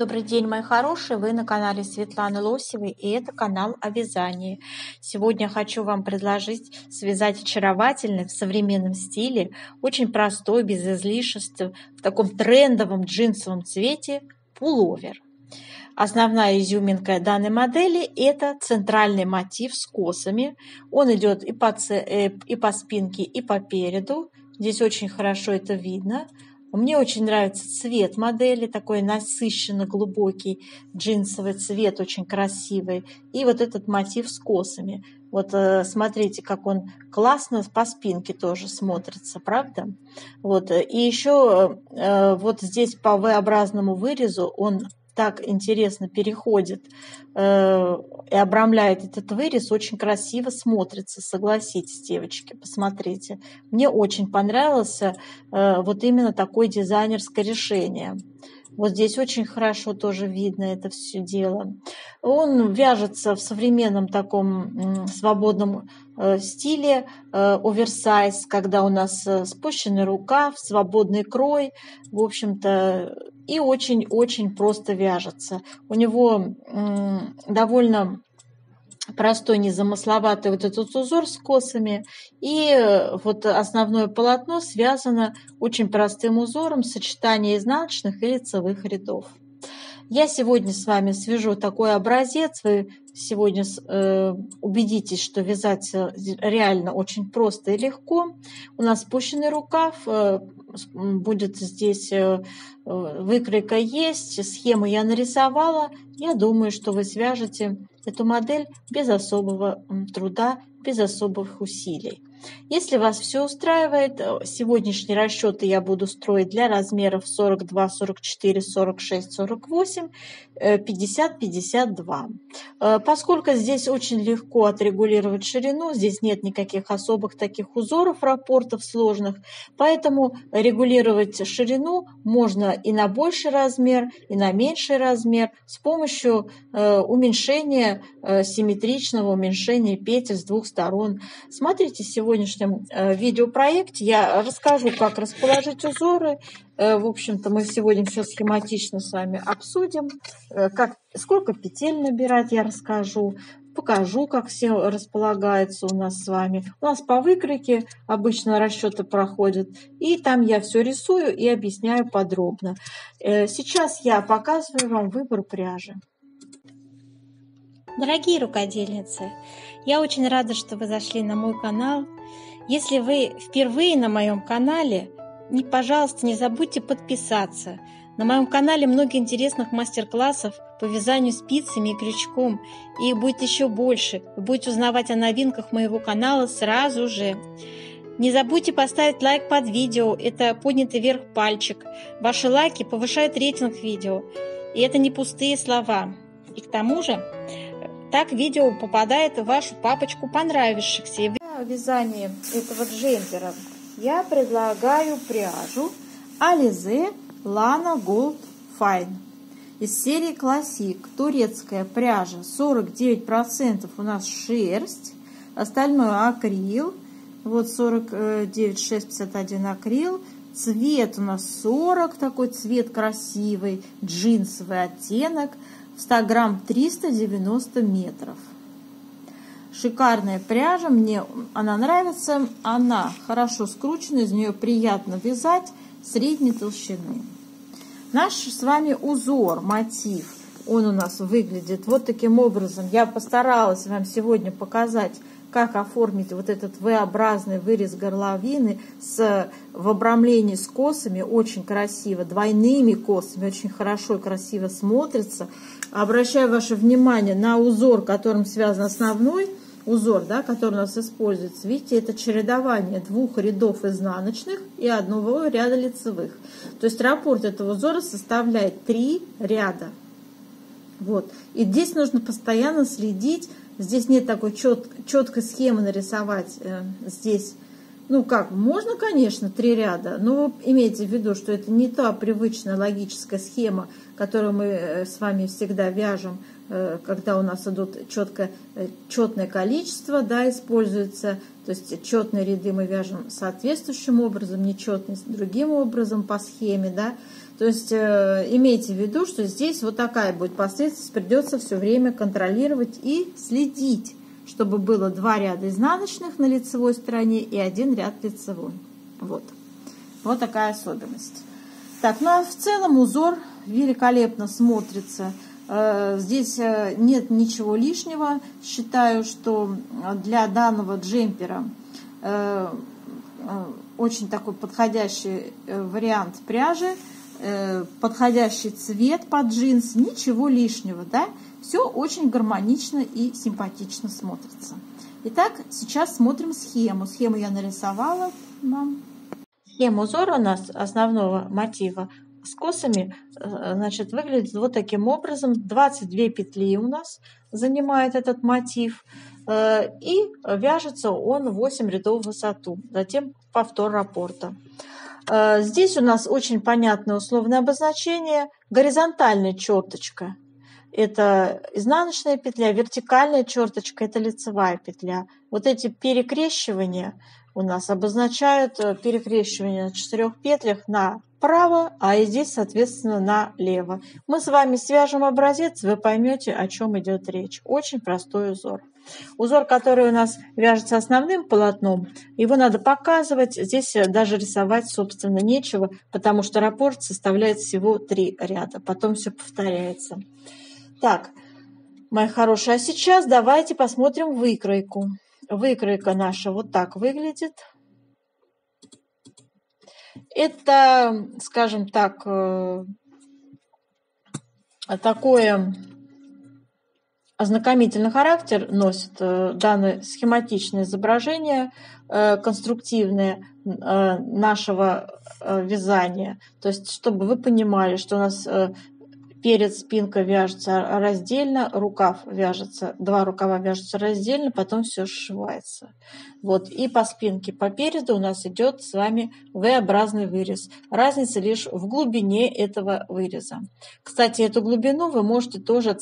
Добрый день, мои хорошие! Вы на канале Светланы Лосевой, и это канал о вязании. Сегодня хочу вам предложить связать очаровательный в современном стиле, очень простой, без излишеств, в таком трендовом джинсовом цвете пуловер. Основная изюминка данной модели – это центральный мотив с косами. Он идет и по спинке, и по переду. Здесь очень хорошо это видно. Мне очень нравится цвет модели, такой насыщенно глубокий джинсовый цвет, очень красивый. И вот этот мотив с косами. Вот смотрите, как он классно по спинке тоже смотрится, правда? Вот. И еще вот здесь по V-образному вырезу он так интересно переходит и обрамляет этот вырез, очень красиво смотрится, согласитесь, девочки, посмотрите. Мне очень понравилось вот именно такое дизайнерское решение. Вот здесь очень хорошо тоже видно это все дело. Он вяжется в современном таком свободном стиле оверсайз, когда у нас спущенный рукав, свободный крой, в общем-то, и очень-очень просто вяжется. У него довольно простой, незамысловатый вот этот узор с косами. И вот основное полотно связано очень простым узором сочетания изнаночных и лицевых рядов. Я сегодня с вами свяжу такой образец. Вы сегодня убедитесь, что вязать реально очень просто и легко. У нас спущенный рукав, будет здесь выкройка есть, схему я нарисовала. Я думаю, что вы свяжете эту модель без особого труда, без особых усилий. Если вас все устраивает, сегодняшние расчеты я буду строить для размеров 42, 44, 46, 48, 50, 52. Поскольку здесь очень легко отрегулировать ширину, здесь нет никаких особых таких узоров, раппортов сложных, поэтому регулировать ширину можно и на больший размер, и на меньший размер с помощью уменьшения, симметричного уменьшения петель с двух сторон. Смотрите, сегодня в сегодняшнем видеопроекте я расскажу, как расположить узоры. В общем-то, мы сегодня все схематично с вами обсудим, сколько петель набирать я расскажу, покажу, как все располагается у нас с вами. У нас по выкройке обычно расчеты проходят, и там я все рисую и объясняю подробно. Сейчас я показываю вам выбор пряжи. Дорогие рукодельницы, я очень рада, что вы зашли на мой канал. Если вы впервые на моем канале, пожалуйста, не забудьте подписаться. На моем канале много интересных мастер-классов по вязанию спицами и крючком. И будет еще больше. Вы будете узнавать о новинках моего канала сразу же. Не забудьте поставить лайк под видео. Это поднятый вверх пальчик. Ваши лайки повышают рейтинг видео. И это не пустые слова. И к тому же, так видео попадает в вашу папочку понравившихся. Для вязания этого джемпера я предлагаю пряжу Alizé Lana Gold Fine из серии Classic. Турецкая пряжа, 49% у нас шерсть, остальное акрил. Вот 49,651 акрил. Цвет у нас 40, такой цвет красивый, джинсовый оттенок. 100 грамм 390 метров. Шикарная пряжа, мне она нравится, она хорошо скручена, из нее приятно вязать, средней толщины. Наш с вами узор, мотив, он у нас выглядит вот таким образом. Я постаралась вам сегодня показать, как оформить вот этот V-образный вырез горловины в обрамлении с косами, очень красиво, двойными косами, очень хорошо и красиво смотрится. Обращаю ваше внимание на узор, которым связан основной узор, да, который у нас используется. Видите, это чередование двух рядов изнаночных и одного ряда лицевых. То есть раппорт этого узора составляет 3 ряда. Вот. И здесь нужно постоянно следить. Здесь нет такой четкой схемы нарисовать. Здесь, ну как, можно, конечно, 3 ряда, но имейте в виду, что это не та привычная логическая схема, которую мы с вами всегда вяжем когда у нас идут четное количество, да, используется, то есть четные ряды мы вяжем соответствующим образом, нечетные другим образом по схеме, да. То есть имейте в виду, что здесь вот такая будет последовательность, придется все время контролировать и следить, чтобы было два ряда изнаночных на лицевой стороне и один ряд лицевой. Вот. Вот такая особенность. Так, ну а в целом узор великолепно смотрится. Здесь нет ничего лишнего. Считаю, что для данного джемпера очень такой подходящий вариант пряжи, подходящий цвет под джинсы, ничего лишнего, да? Все очень гармонично и симпатично смотрится. Итак, сейчас смотрим схему. Схему я нарисовала вам. Схема узора у нас основного мотива с косами, значит, выглядит вот таким образом. 22 петли у нас занимает этот мотив, и вяжется он 8 рядов в высоту, затем повтор раппорта. Здесь у нас очень понятное условное обозначение: горизонтальная черточка — это изнаночная петля, вертикальная черточка — это лицевая петля. Вот эти перекрещивания у нас обозначают перекрещивание на 4 петлях направо, а здесь, соответственно, налево. Мы с вами свяжем образец, вы поймете, о чем идет речь. Очень простой узор. Узор, который у нас вяжется основным полотном, его надо показывать. Здесь даже рисовать, собственно, нечего, потому что раппорт составляет всего 3 ряда. Потом все повторяется. Так, мои хорошие, а сейчас давайте посмотрим выкройку. Выкройка наша вот так выглядит. Это, скажем так, такое ознакомительный характер носит данное схематичное изображение, конструктивное нашего вязания. То есть, чтобы вы понимали, что у нас перед спинкой вяжется раздельно, рукав вяжется, 2 рукава вяжутся раздельно, потом все сшивается. Вот. И по спинке, по переду у нас идет с вами V-образный вырез. Разница лишь в глубине этого выреза. Кстати, эту глубину вы можете тоже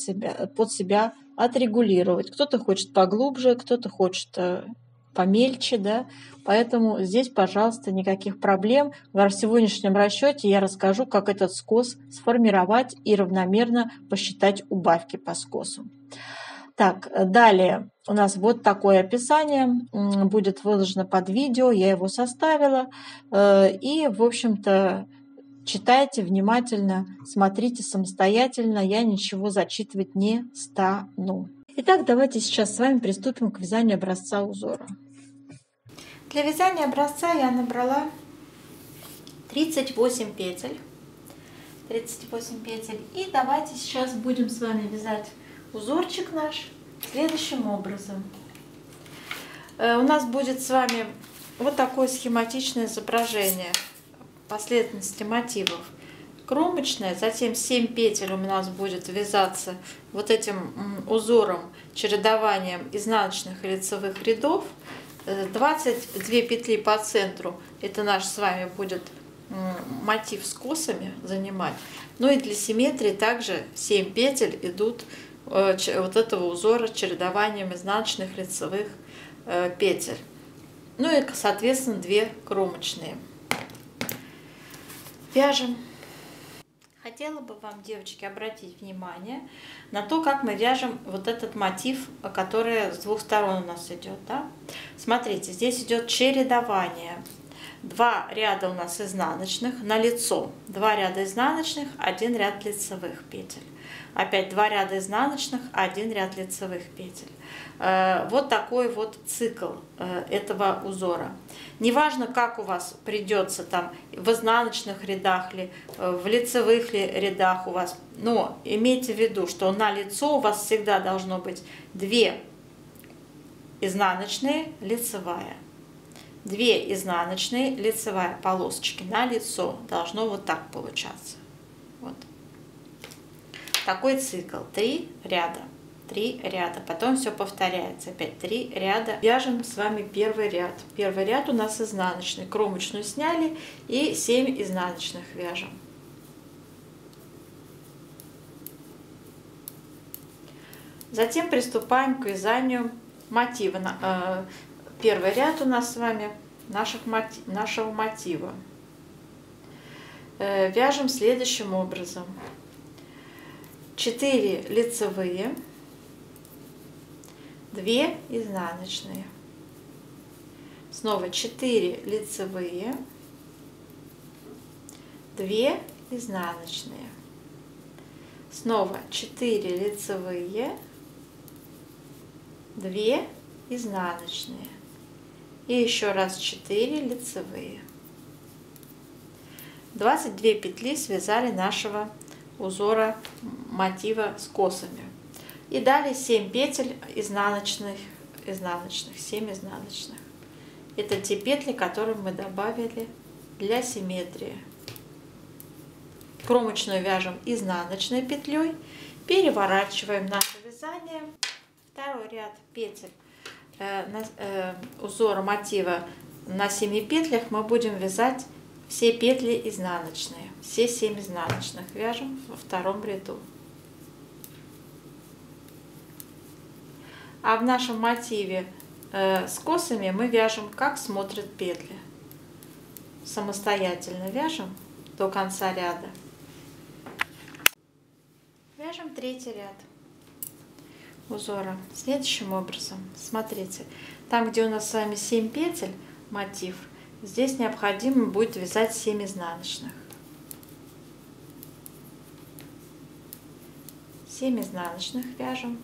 под себя отрегулировать. Кто-то хочет поглубже, кто-то хочет помельче, да, поэтому здесь, пожалуйста, никаких проблем. В сегодняшнем расчете я расскажу, как этот скос сформировать и равномерно посчитать убавки по скосу. Так, далее у нас вот такое описание будет выложено под видео, я его составила, и, в общем-то, читайте внимательно, смотрите самостоятельно, я ничего зачитывать не стану. Итак, давайте сейчас с вами приступим к вязанию образца узора. Для вязания образца я набрала 38 петель. 38 петель. И давайте сейчас будем с вами вязать узорчик наш следующим образом. У нас будет с вами вот такое схематичное изображение последовательности мотивов. Кромочная, затем 7 петель у нас будет вязаться вот этим узором, чередованием изнаночных и лицевых рядов. 22 петли по центру, это наш с вами будет мотив с косами занимать. Ну и для симметрии также 7 петель идут вот этого узора чередованием изнаночных лицевых петель. Ну и, соответственно, 2 кромочные. Вяжем. Хотела бы вам, девочки, обратить внимание на то, как мы вяжем вот этот мотив, который с двух сторон у нас идет. Да? Смотрите, здесь идет чередование. 2 ряда у нас изнаночных на лицо, 2 ряда изнаночных, 1 ряд лицевых петель. Опять 2 ряда изнаночных, 1 ряд лицевых петель. Вот такой вот цикл этого узора. Неважно, как у вас придется, там в изнаночных рядах ли, в лицевых ли рядах у вас, но имейте в виду, что на лицо у вас всегда должно быть 2 изнаночные, лицевая. 2 изнаночные, лицевая полосочки на лицо. Должно вот так получаться. Вот. Такой цикл. 3 ряда. 3 ряда. Потом все повторяется. Опять 3 ряда. Вяжем с вами первый ряд. Первый ряд у нас изнаночный. Кромочную сняли и 7 изнаночных вяжем. Затем приступаем к вязанию мотива. Первый ряд у нас с вами нашего мотива. Вяжем следующим образом: 4 лицевые, 2 изнаночные. Снова 4 лицевые, 2 изнаночные. Снова 4 лицевые, 2 изнаночные. И еще раз 4 лицевые. 22 петли связали нашего узора мотива с косами. И далее 7 петель изнаночных, 7 изнаночных. Это те петли, которые мы добавили для симметрии. Кромочную вяжем изнаночной петлей, переворачиваем наше вязание. Второй ряд петель узора мотива на 7 петлях мы будем вязать все петли изнаночные, все 7 изнаночных вяжем во втором ряду. А в нашем мотиве с косами мы вяжем, как смотрят петли. Самостоятельно вяжем до конца ряда. Вяжем третий ряд узора следующим образом. Смотрите, там, где у нас с вами 7 петель мотив, здесь необходимо будет вязать 7 изнаночных. 7 изнаночных вяжем.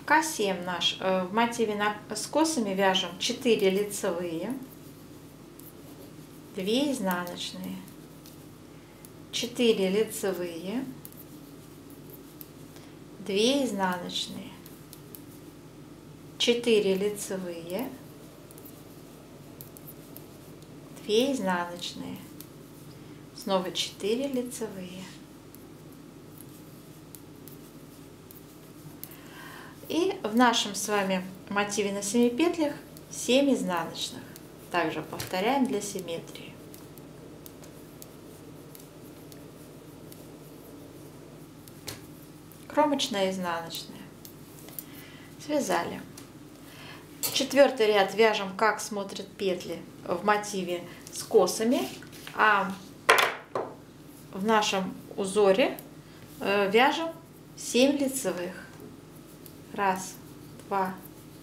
В К7 наш, в мотиве с косами вяжем 4 лицевые, 2 изнаночные, 4 лицевые, 2 изнаночные, 4 лицевые, 2 изнаночные, снова 4 лицевые. И в нашем с вами мотиве на 7 петлях 7 изнаночных. Также повторяем для симметрии. Кромочная, изнаночная. Связали. Четвертый ряд вяжем, как смотрят петли в мотиве с косами, а в нашем узоре вяжем 7 лицевых. 1, 2,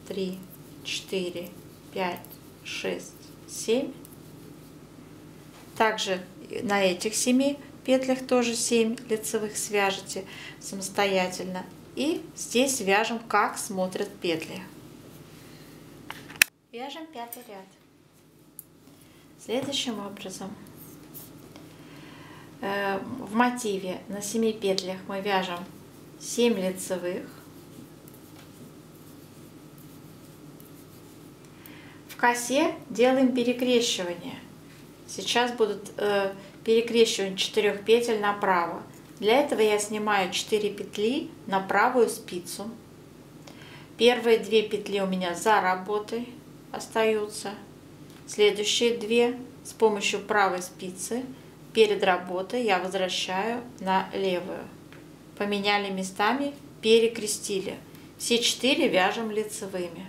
3, 4, 5, 6, 7. Также на этих 7 петлях тоже 7 лицевых свяжете самостоятельно. И здесь вяжем, как смотрят петли. Вяжем пятый ряд следующим образом. В мотиве на 7 петлях мы вяжем 7 лицевых. В косе делаем перекрещивание. Сейчас будут перекрещивания 4 петель направо. Для этого я снимаю 4 петли на правую спицу. Первые 2 петли у меня за работой остаются. Следующие 2 с помощью правой спицы перед работой я возвращаю на левую. Поменяли местами, перекрестили. Все 4 вяжем лицевыми.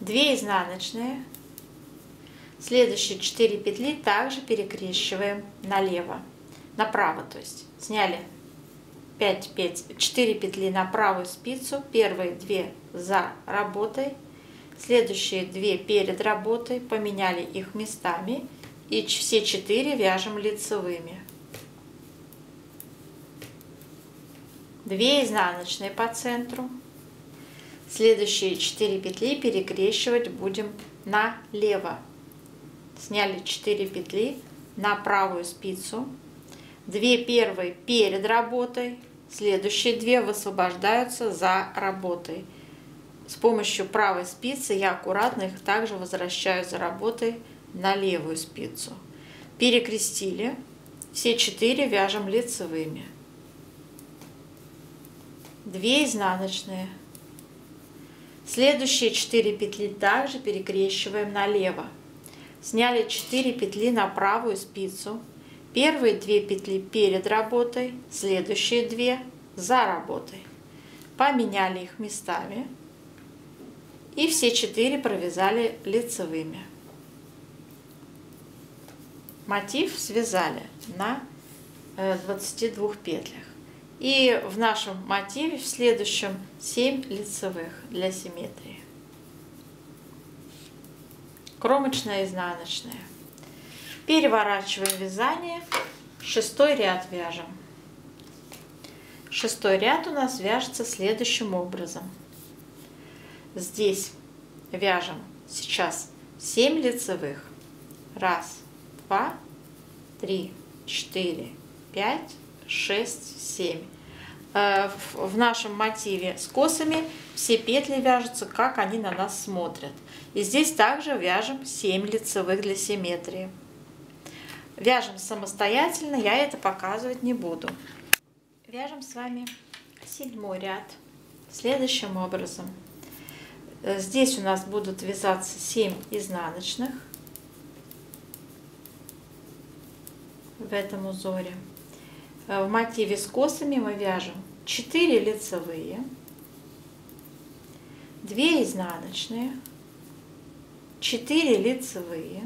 Две изнаночные. Следующие 4 петли также перекрещиваем направо, то есть сняли 4 петли на правую спицу, первые 2 за работой, следующие 2 перед работой, поменяли их местами и все 4 вяжем лицевыми. 2 изнаночные по центру. Следующие 4 петли перекрещивать будем налево. Сняли 4 петли на правую спицу. 2 первые перед работой, следующие 2 высвобождаются за работой. С помощью правой спицы я аккуратно их также возвращаю за работой на левую спицу. Перекрестили. Все 4 вяжем лицевыми. 2 изнаночные. Следующие 4 петли также перекрещиваем налево. Сняли 4 петли на правую спицу. Первые 2 петли перед работой, следующие 2 за работой. Поменяли их местами. И все 4 провязали лицевыми. Мотив связали на 22 петлях. И в нашем мотиве в следующем 7 лицевых для симметрии. Кромочная, изнаночная. Переворачиваем вязание. 6-й ряд вяжем. 6-й ряд у нас вяжется следующим образом. Здесь вяжем сейчас 7 лицевых. 1, 2, 3, 4, 5, 6, 7. В нашем мотиве с косами все петли вяжутся, как они на нас смотрят. И здесь также вяжем 7 лицевых для симметрии. Вяжем самостоятельно, я это показывать не буду. Вяжем с вами 7-й ряд следующим образом. Здесь у нас будут вязаться 7 изнаночных в этом узоре. В мотиве с косами мы вяжем 4 лицевые, 2 изнаночные, 4 лицевые,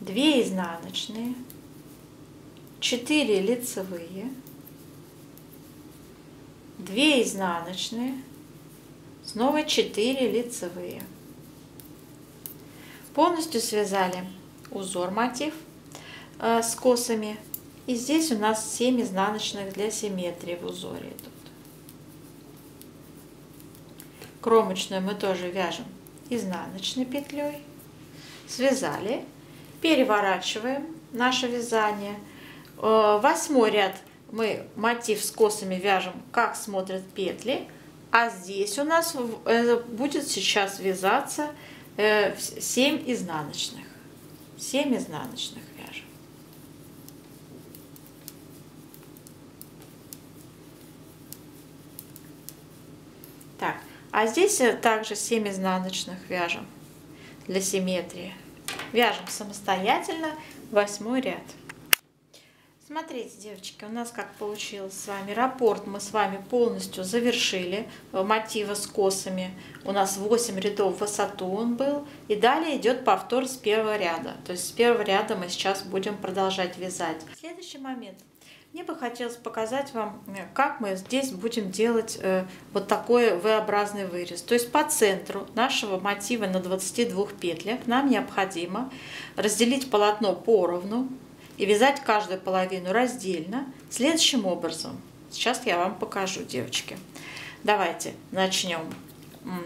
2 изнаночные, 4 лицевые, 2 изнаночные, снова 4 лицевые. Полностью связали узор мотив с косами. И здесь у нас 7 изнаночных для симметрии в узоре идут. Кромочную мы тоже вяжем изнаночной петлей. Связали. Переворачиваем наше вязание. 8-й ряд мы мотив с косами вяжем, как смотрят петли. А здесь у нас будет сейчас вязаться 7 изнаночных. 7 изнаночных вяжем. Так, а здесь также 7 изнаночных вяжем для симметрии. Вяжем самостоятельно 8-й ряд. Смотрите, девочки, у нас как получилось с вами. Раппорт мы с вами полностью завершили. Мотива с косами у нас 8 рядов в высоту он был. И далее идет повтор с 1-го ряда. То есть с 1-го ряда мы сейчас будем продолжать вязать. Следующий момент. Мне бы хотелось показать вам, как мы здесь будем делать вот такой V-образный вырез. То есть по центру нашего мотива на 22 петлях нам необходимо разделить полотно поровну и вязать каждую половину раздельно следующим образом. Сейчас я вам покажу, девочки. Давайте начнем.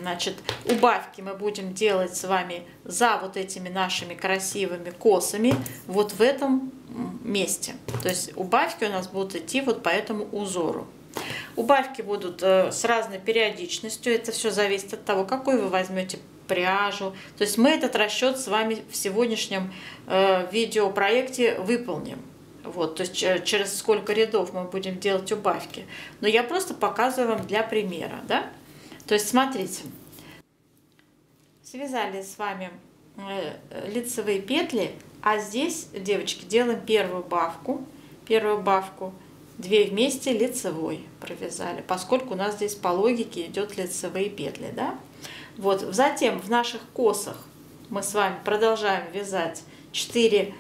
Значит, убавки мы будем делать с вами за вот этими нашими красивыми косами вот в этом месте. То есть убавки у нас будут идти вот по этому узору. Убавки будут с разной периодичностью. Это все зависит от того, какой вы возьмете пряжу. То есть мы этот расчет с вами в сегодняшнем видеопроекте выполним. Вот, то есть через сколько рядов мы будем делать убавки. Но я просто показываю вам для примера, да? То есть смотрите, связали с вами лицевые петли, а здесь, девочки, делаем первую бавку, 2 вместе лицевой провязали, поскольку у нас здесь по логике идет лицевые петли, да? Вот, затем в наших косах мы с вами продолжаем вязать 4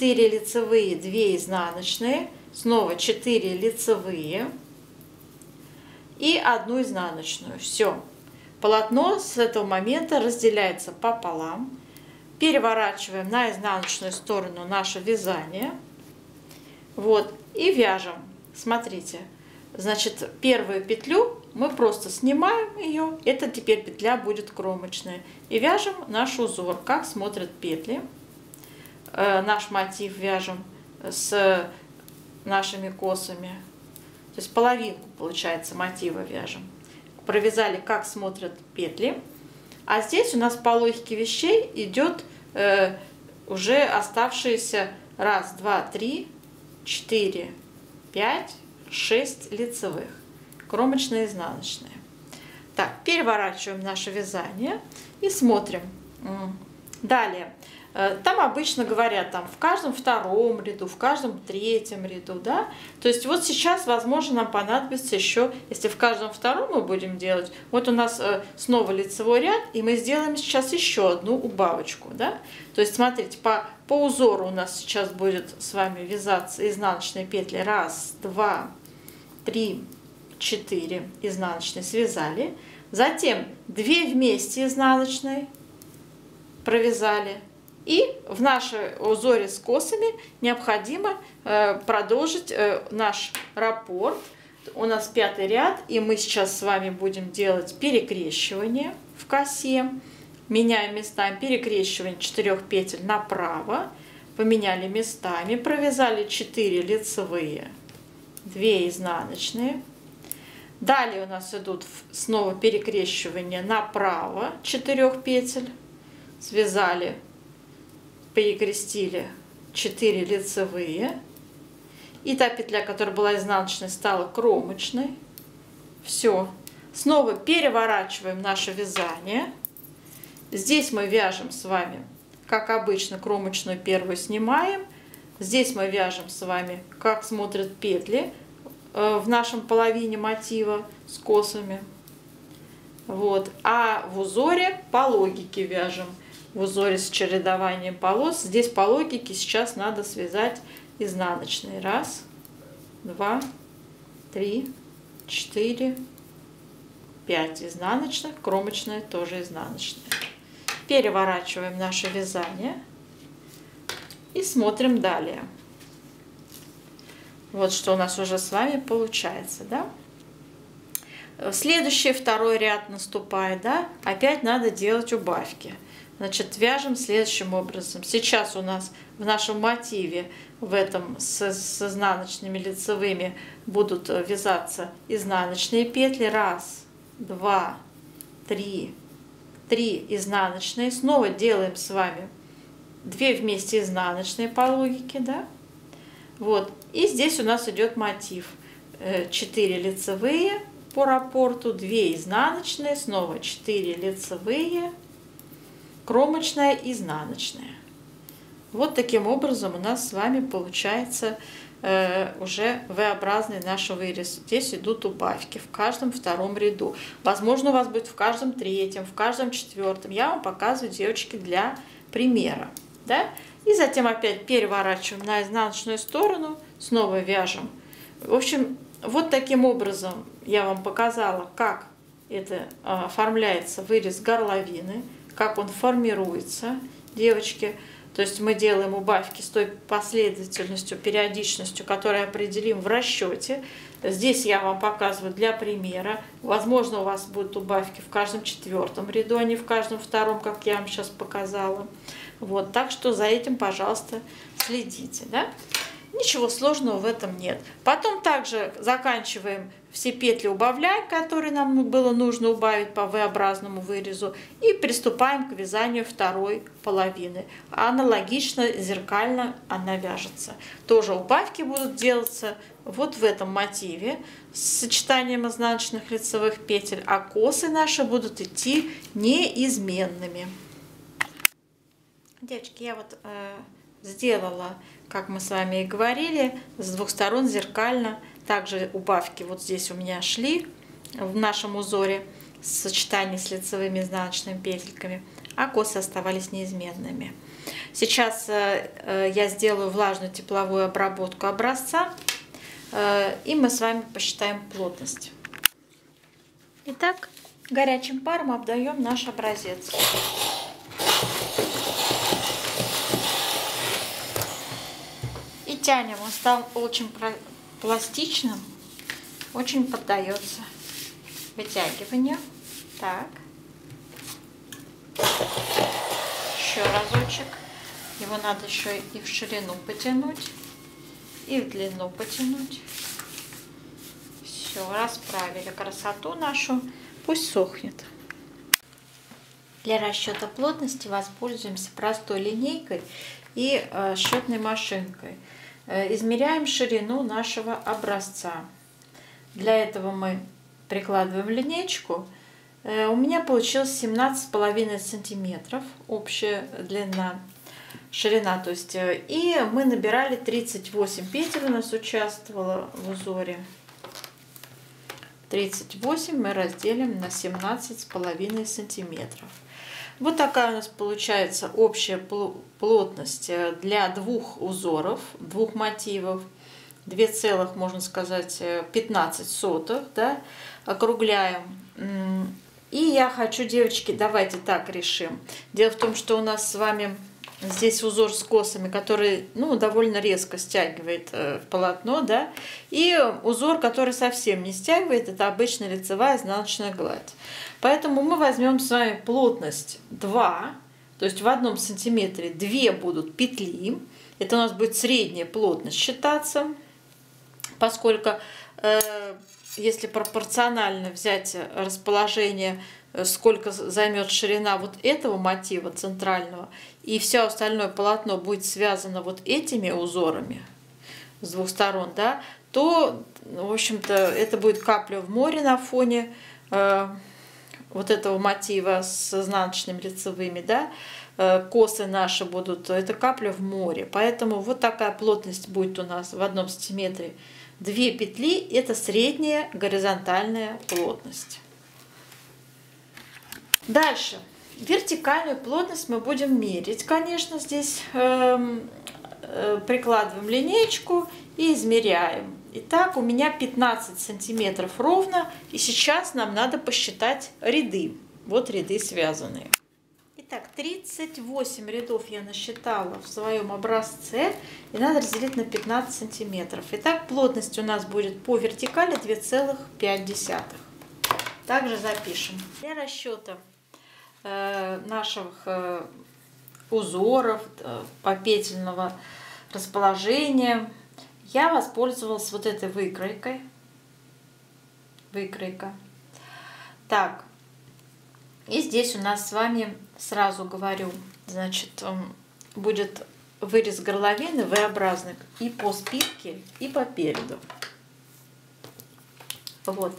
лицевые, 2 изнаночные, снова 4 лицевые и 1 изнаночную. Все. Полотно с этого момента разделяется пополам. Переворачиваем на изнаночную сторону наше вязание. Вот. И вяжем. Смотрите. Значит, первую петлю мы просто снимаем ее. Это теперь петля будет кромочная. И вяжем наш узор, как смотрят петли. Наш мотив вяжем с нашими косами. То есть половинку, получается, мотива вяжем. Провязали, как смотрят петли. А здесь у нас по логике вещей идет уже оставшиеся 1, 2, 3, 4, 5, 6 лицевых. Кромочные, изнаночные. Так, переворачиваем наше вязание и смотрим. Далее. Там обычно говорят, там, в каждом втором ряду, в каждом третьем ряду, да. То есть вот сейчас, возможно, нам понадобится еще, если в каждом втором мы будем делать, вот у нас снова лицевой ряд, и мы сделаем сейчас еще одну убавочку, да. То есть, смотрите, по узору у нас сейчас будет с вами вязаться изнаночные петли. 1, 2, 3, 4 изнаночные связали. Затем 2 вместе изнаночной провязали. И в нашей узоре с косами необходимо продолжить наш раппорт. У нас 5-й ряд, и мы сейчас с вами будем делать перекрещивание в косе. Меняем местами, перекрещивание 4 петель направо. Поменяли местами, провязали 4 лицевые, 2 изнаночные. Далее у нас идут снова перекрещивание направо 4 петель. Связали, перекрестили 4 лицевые, и та петля, которая была изнаночной, стала кромочной. Все. Снова переворачиваем наше вязание. Здесь мы вяжем с вами, как обычно, кромочную первую снимаем. Здесь мы вяжем с вами, как смотрят петли в нашем половине мотива с косами. Вот. А в узоре по логике вяжем. В узоре с чередованием полос. Здесь по логике сейчас надо связать изнаночные. 1, 2, 3, 4, 5 изнаночных. Кромочная тоже изнаночная. Переворачиваем наше вязание. И смотрим далее. Вот что у нас уже с вами получается, да? Следующий второй ряд наступает, да? Опять надо делать убавки. Значит, вяжем следующим образом. Сейчас у нас в нашем мотиве, в этом с изнаночными лицевыми, будут вязаться изнаночные петли. 1, 2, 3, 3 изнаночные. Снова делаем с вами 2 вместе изнаночные по логике, да? Вот. И здесь у нас идет мотив. 4 лицевые по раппорту, 2 изнаночные, снова 4 лицевые. Кромочная, изнаночная. Вот таким образом у нас с вами получается уже V-образный наш вырез. Здесь идут убавки в каждом втором ряду. Возможно, у вас будет в каждом третьем, в каждом четвертом. Я вам показываю, девочки, для примера. Да? И затем опять переворачиваем на изнаночную сторону, снова вяжем. В общем, вот таким образом я вам показала, как это оформляется вырез горловины. Как он формируется, девочки. То есть мы делаем убавки с той последовательностью, периодичностью, которую определим в расчете. Здесь я вам показываю для примера. Возможно, у вас будут убавки в каждом четвертом ряду, а не в каждом втором, как я вам сейчас показала. Вот, так что за этим, пожалуйста, следите, да? Ничего сложного в этом нет. Потом также заканчиваем все петли, убавляем, которые нам было нужно убавить по V-образному вырезу. И приступаем к вязанию второй половины. Аналогично, зеркально она вяжется. Тоже убавки будут делаться вот в этом мотиве с сочетанием изнаночных лицевых петель. А косы наши будут идти неизменными. Девочки, я вот сделала, как мы с вами и говорили, с двух сторон зеркально. Также убавки вот здесь у меня шли в нашем узоре в сочетании с лицевыми изнаночными петельками, а косы оставались неизменными. Сейчас я сделаю влажную тепловую обработку образца, и мы с вами посчитаем плотность. Итак, горячим паром обдаем наш образец. Тянем, он стал очень пластичным, очень поддается вытягиванию. Так, еще разочек. Его надо еще и в ширину потянуть, и в длину потянуть. Все, расправили красоту нашу. Пусть сохнет. Для расчета плотности воспользуемся простой линейкой и счетной машинкой. Измеряем ширину нашего образца. Для этого мы прикладываем линейку У меня получилось 17,5 сантиметров общая длина, ширина, то есть, и мы набирали 38 петель, у нас участвовало в узоре 38, мы разделим на 17,5 сантиметров. Вот такая у нас получается общая плотность для двух узоров, двух мотивов. 2 целых, можно сказать, 15 сотых, да, округляем. И я хочу, девочки, давайте так решим. Дело в том, что у нас с вами здесь узор с косами, который, ну, довольно резко стягивает полотно, да, и узор, который совсем не стягивает, это обычная лицевая изнаночная гладь. Поэтому мы возьмем с вами плотность 2, то есть в одном сантиметре 2 будут петли. Это у нас будет средняя плотность считаться, поскольку если пропорционально взять расположение, сколько займет ширина вот этого мотива центрального, и все остальное полотно будет связано вот этими узорами с двух сторон, да, то, в общем-то, это будет капля в море на фоне вот этого мотива с изнаночными лицевыми, да, косы наши будут, это капля в море. Поэтому вот такая плотность будет у нас в одном сантиметре. 2 петли, это средняя горизонтальная плотность. Дальше вертикальную плотность мы будем мерить, конечно, здесь прикладываем линеечку и измеряем. Итак, у меня 15 сантиметров ровно, и сейчас нам надо посчитать ряды. Вот ряды связанные. Итак, 38 рядов я насчитала в своем образце, и надо разделить на 15 сантиметров. Итак, плотность у нас будет по вертикали 2,5. Также запишем. Для расчета наших узоров по петельного расположения я воспользовалась вот этой выкройкой. Выкройка. Так. И здесь у нас с вами, сразу говорю, значит, будет вырез горловины V-образный и по спинке, и по переду. Вот.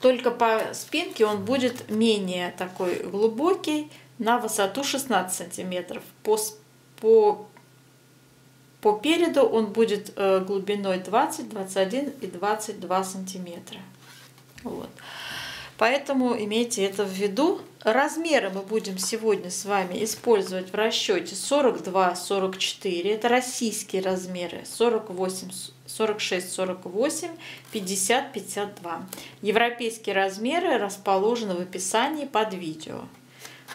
Только по спинке он будет менее такой глубокий, на высоту 16 сантиметров. По переду он будет глубиной 20, 21 и 22 сантиметра. Вот. Поэтому имейте это в виду. Размеры мы будем сегодня с вами использовать в расчете 42-44, это российские размеры, 48, 46-48, 50-52. Европейские размеры расположены в описании под видео.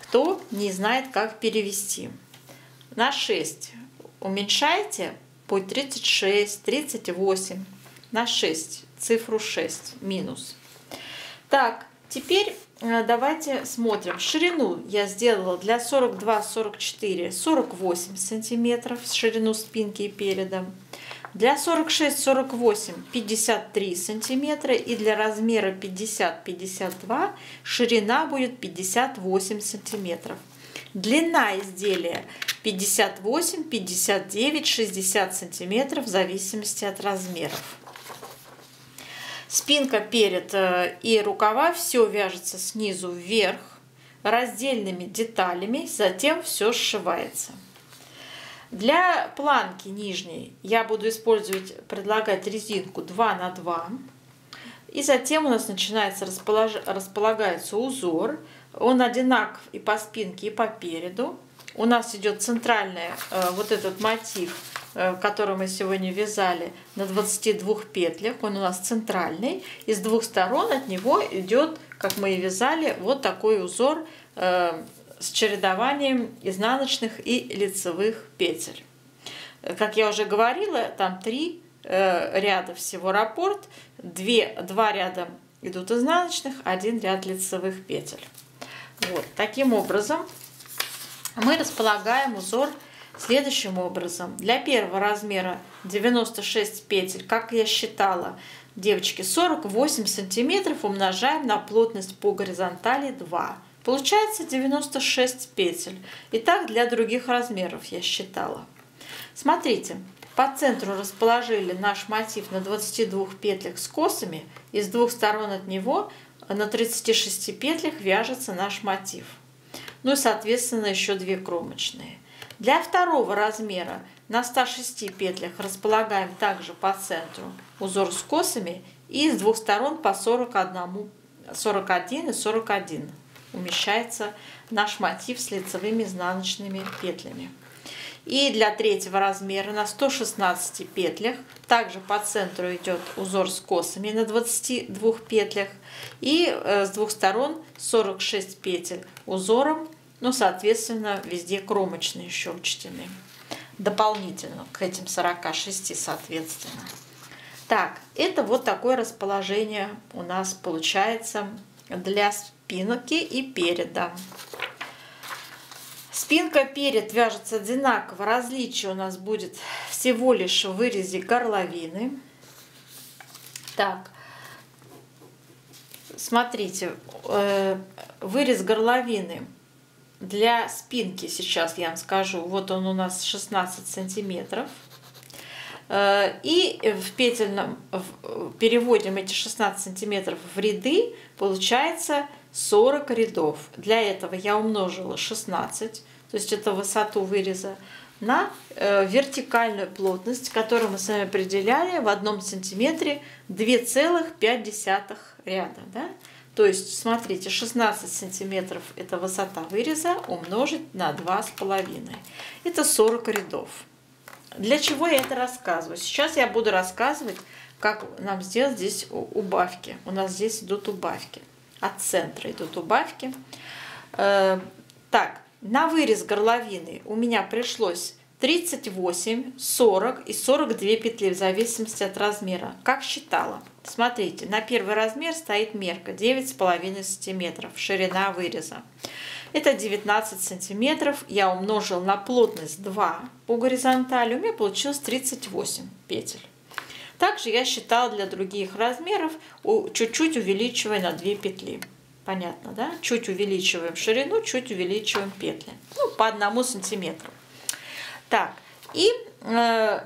Кто не знает, как перевести. На 6 уменьшайте, будет 36, 38, на 6, цифру 6, минус. Так, теперь давайте смотрим. Ширину я сделала для 42, 44, 48 сантиметров, ширину спинки и переда. Для 46, 48, 53 сантиметра. И для размера 50, 52 ширина будет 58 сантиметров. Длина изделия 58, 59, 60 сантиметров в зависимости от размеров. Спинка, перед и рукава все вяжется снизу вверх раздельными деталями, затем все сшивается. Для планки нижней я буду использовать, предлагать резинку 2 на 2, и затем у нас начинается располагается узор, он одинаков и по спинке, и по переду. У нас идет центральный вот этот мотив, который мы сегодня вязали, на 22 петлях. Он у нас центральный. И с двух сторон от него идет, как мы и вязали, вот такой узор с чередованием изнаночных и лицевых петель. Как я уже говорила, там 3 ряда всего раппорт, 2 ряда идут изнаночных, 1 ряд лицевых петель. Вот, таким образом мы располагаем узор следующим образом. Для первого размера 96 петель, как я считала, девочки, 48 сантиметров умножаем на плотность по горизонтали 2. Получается 96 петель. И так для других размеров я считала. Смотрите, по центру расположили наш мотив на 22 петлях с косами, и с двух сторон от него На 36 петлях вяжется наш мотив. Ну и, соответственно, еще 2 кромочные. Для второго размера на 106 петлях располагаем также по центру узор с косами и с двух сторон по 41 и 41 умещается наш мотив с лицевыми изнаночными петлями. И для третьего размера на 116 петлях также по центру идет узор с косами на 22 петлях и с двух сторон 46 петель узором, ну, соответственно, везде кромочные еще учтены дополнительно к этим 46 соответственно. Так, это вот такое расположение у нас получается для спинки и переда. Спинка, перед вяжется одинаково. Различие у нас будет всего лишь в вырезе горловины. Так, смотрите, вырез горловины для спинки, сейчас я вам скажу, вот он у нас 16 сантиметров. И в петельном переводим эти 16 сантиметров в ряды, получается 40 рядов. Для этого я умножила 16, то есть это высоту выреза, на вертикальную плотность, которую мы с вами определяли в 1 сантиметре 2,5 ряда. Да? То есть, смотрите, 16 сантиметров – это высота выреза, умножить на 2,5. Это 40 рядов. Для чего я это рассказываю? Сейчас я буду рассказывать, как нам сделать здесь убавки. У нас здесь идут убавки. От центра идут убавки. Так, на вырез горловины у меня пришлось 38, 40 и 42 петли в зависимости от размера. Как считала? Смотрите, на первый размер стоит мерка 9,5 см, ширина выреза. Это 19 сантиметров. Я умножил на плотность 2 по горизонтали. У меня получилось 38 петель. Также я считала для других размеров, чуть-чуть увеличивая на 2 петли. Понятно, да? Чуть увеличиваем ширину, чуть увеличиваем петли. Ну, по 1 сантиметру. Так, и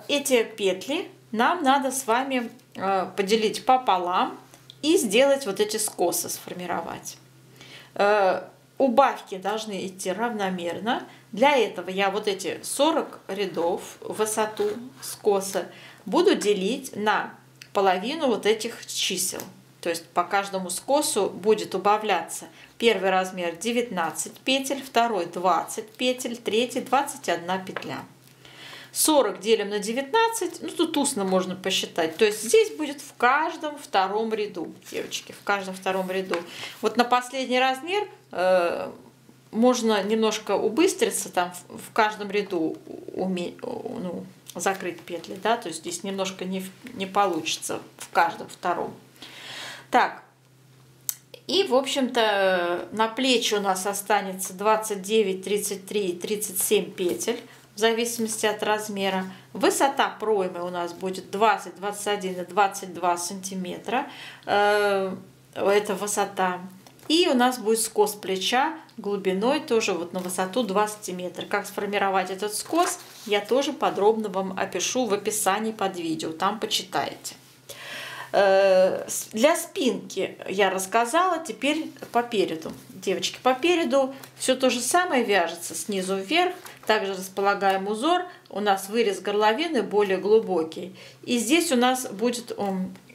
эти петли нам надо с вами поделить пополам и сделать вот эти скосы, сформировать. Убавки должны идти равномерно. Для этого я вот эти 40 рядов высоту скоса буду делить на половину вот этих чисел. То есть по каждому скосу будет убавляться первый размер 19 петель, второй 20 петель, третий 21 петля. 40 делим на 19, ну тут устно можно посчитать, то есть здесь будет в каждом втором ряду, девочки, в каждом втором ряду. Вот на последний размер можно немножко убыстриться, там в каждом ряду закрыть петли, да, то есть здесь немножко не получится в каждом втором. Так, и в общем-то на плечи у нас останется 29, 33 и 37 петель. В зависимости от размера. Высота проймы у нас будет 20, 21 и 22 сантиметра. Это высота. И у нас будет скос плеча глубиной тоже вот на высоту 2 сантиметра. Как сформировать этот скос, я тоже подробно вам опишу в описании под видео. Там почитайте. Для спинки я рассказала, теперь по переду. Девочки, по переду все то же самое вяжется снизу вверх. Также располагаем узор. У нас вырез горловины более глубокий. И здесь у нас будет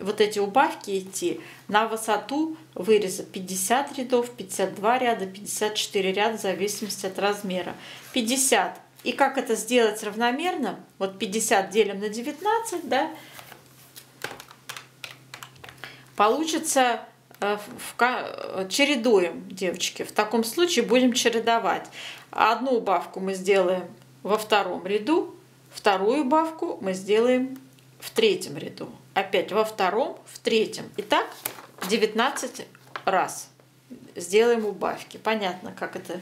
вот эти убавки идти на высоту выреза 50 рядов, 52 ряда, 54 ряда в зависимости от размера. 50. И как это сделать равномерно? Вот 50 делим на 19, да? Получится... чередуем, девочки, в таком случае будем чередовать. Одну убавку мы сделаем во втором ряду, вторую убавку мы сделаем в третьем ряду, опять во втором, в третьем. И так 19 раз сделаем убавки. Понятно, как это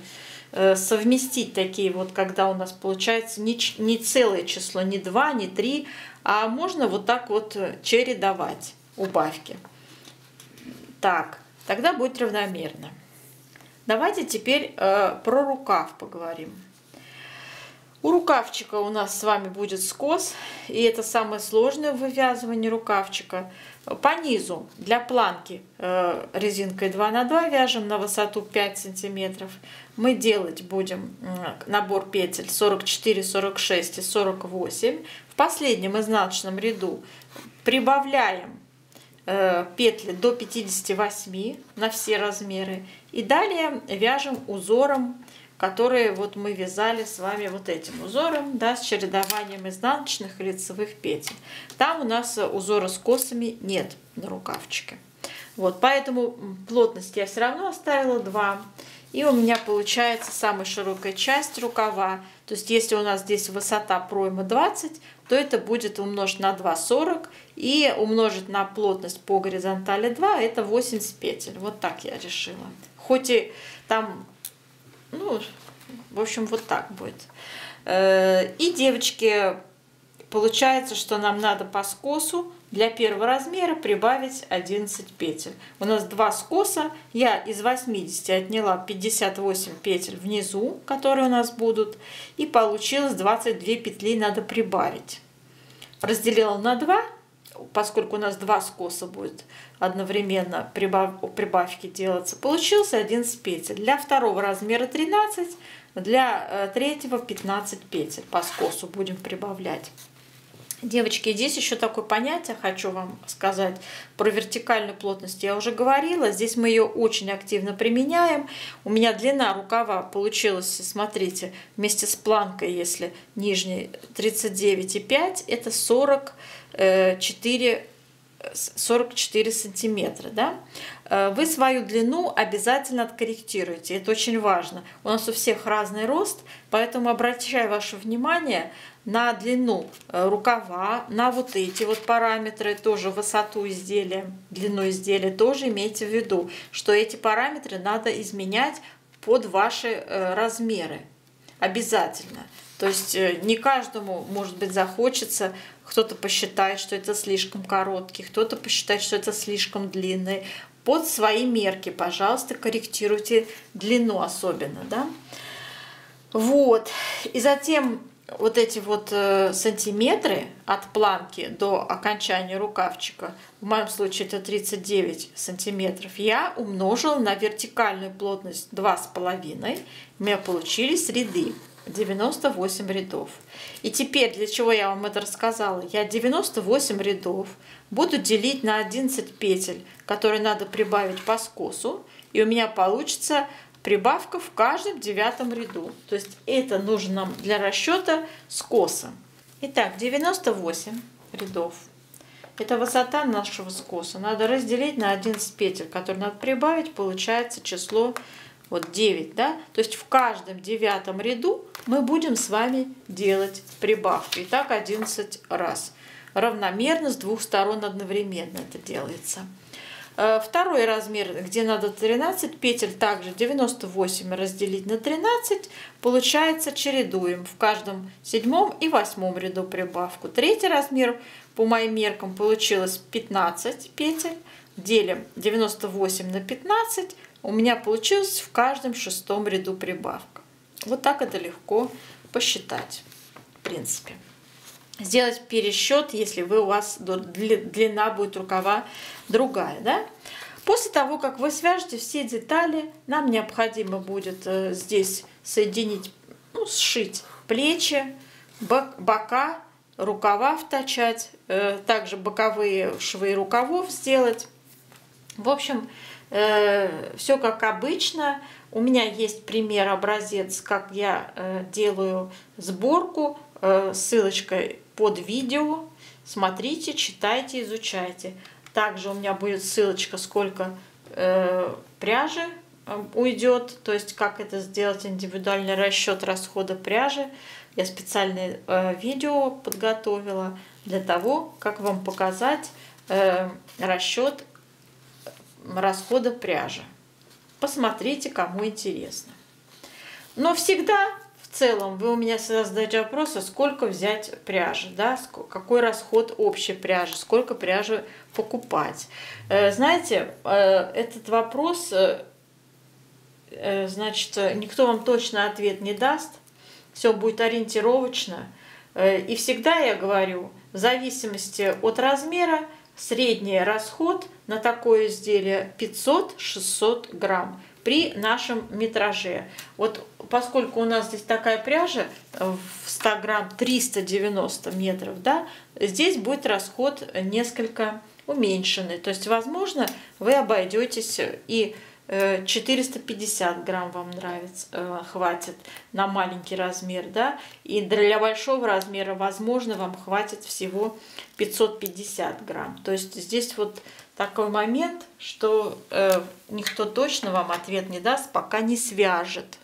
совместить, такие вот, когда у нас получается не целое число, не 2, не 3, а можно вот так вот чередовать убавки. Так, тогда будет равномерно. Давайте теперь про рукав поговорим. У рукавчика у нас с вами будет скос, и это самое сложное в вывязывании рукавчика. По низу для планки резинкой 2х2 вяжем на высоту 5 сантиметров. Мы делать будем набор петель 44, 46 и 48. В последнем изнаночном ряду прибавляем петли до 58 на все размеры. И далее вяжем узором, которые вот мы вязали с вами вот этим узором, да, с чередованием изнаночных и лицевых петель. Там у нас узора с косами нет на рукавчике. Вот, поэтому плотность я все равно оставила 2. И у меня получается самая широкая часть рукава. То есть если у нас здесь высота пройма 20, то это будет умножить на 2 — 40. И умножить на плотность по горизонтали 2 — это 80 петель. Вот так я решила. Хоть и там... Ну, в общем, вот так будет. И, девочки, получается, что нам надо по скосу для первого размера прибавить 11 петель. У нас 2 скоса. Я из 80 отняла 58 петель внизу, которые у нас будут. И получилось 22 петли надо прибавить. Разделила на 2, поскольку у нас 2 скоса будет одновременно прибавки делаться. Получился 11 петель. Для второго размера 13, для третьего 15 петель по скосу будем прибавлять. Девочки, здесь еще такое понятие хочу вам сказать про вертикальную плотность. Я уже говорила, здесь мы ее очень активно применяем. У меня длина рукава получилась, смотрите, вместе с планкой, если нижний 39,5, это 44 сантиметра, да? Вы свою длину обязательно откорректируете, это очень важно. У нас у всех разный рост, поэтому обращаю ваше внимание на длину рукава, на вот эти вот параметры, тоже высоту изделия, длину изделия, тоже имейте в виду, что эти параметры надо изменять под ваши размеры, обязательно. То есть не каждому, может быть, захочется, кто-то посчитает, что это слишком короткий, кто-то посчитает, что это слишком длинный. Под свои мерки, пожалуйста, корректируйте длину особенно, да? Вот. И затем вот эти вот сантиметры от планки до окончания рукавчика, в моем случае это 39 сантиметров, я умножила на вертикальную плотность 2,5. У меня получились ряды. 98 рядов. И теперь, для чего я вам это рассказала? Я 98 рядов буду делить на 11 петель, которые надо прибавить по скосу. И у меня получится прибавка в каждом 9 ряду. То есть это нужно нам для расчета скоса. Итак, 98 рядов. Это высота нашего скоса. Надо разделить на 11 петель, которые надо прибавить. Получается число... Вот 9, да? То есть в каждом 9 ряду мы будем с вами делать прибавку. И так 11 раз. Равномерно с двух сторон одновременно это делается. Второй размер, где надо 13 петель, также 98 разделить на 13. Получается, чередуем в каждом 7 и 8 ряду прибавку. Третий размер, по моим меркам, получилось 15 петель. Делим 98 на 15. У меня получилось в каждом 6 ряду прибавка. Вот так это легко посчитать, в принципе. Сделать пересчет, если у вас длина будет рукава другая, да? После того, как вы свяжете все детали, нам необходимо будет здесь соединить, ну, сшить плечи, бока, рукава втачать, также боковые швы рукавов сделать. В общем, все как обычно. У меня есть пример, образец, как я делаю сборку. Ссылочка под видео. Смотрите, читайте, изучайте. Также у меня будет ссылочка, сколько пряжи уйдет. То есть, как это сделать, индивидуальный расчет расхода пряжи. Я специальное видео подготовила для того, как вам показать расчет расхода пряжи. Посмотрите, кому интересно. Но всегда в целом вы у меня всегда задаете вопрос, сколько взять пряжи, да? Какой расход общей пряжи, сколько пряжи покупать. Знаете, этот вопрос, значит, никто вам точно ответ не даст. все будет ориентировочно. И всегда я говорю, в зависимости от размера, средний расход на такое изделие 500-600 грамм при нашем метраже. Вот поскольку у нас здесь такая пряжа в 100 грамм 390 метров, да, здесь будет расход несколько уменьшенный. То есть, возможно, вы обойдетесь и 450 грамм вам нравится, хватит на маленький размер, да, и для большого размера, возможно, вам хватит всего 550 грамм. То есть здесь вот такой момент, что никто точно вам ответ не даст, пока не свяжет.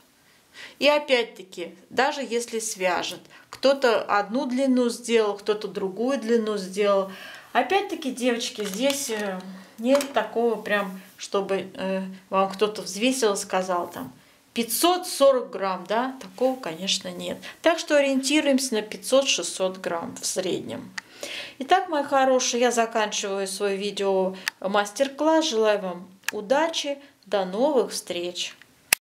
И опять-таки, даже если свяжет, кто-то одну длину сделал, кто-то другую длину сделал. Опять-таки, девочки, здесь нет такого прям, чтобы вам кто-то взвесил и сказал там 540 грамм, да, такого, конечно, нет. Так что ориентируемся на 500-600 грамм в среднем. Итак, мои хорошие, я заканчиваю свой видео мастер-класс. Желаю вам удачи, до новых встреч!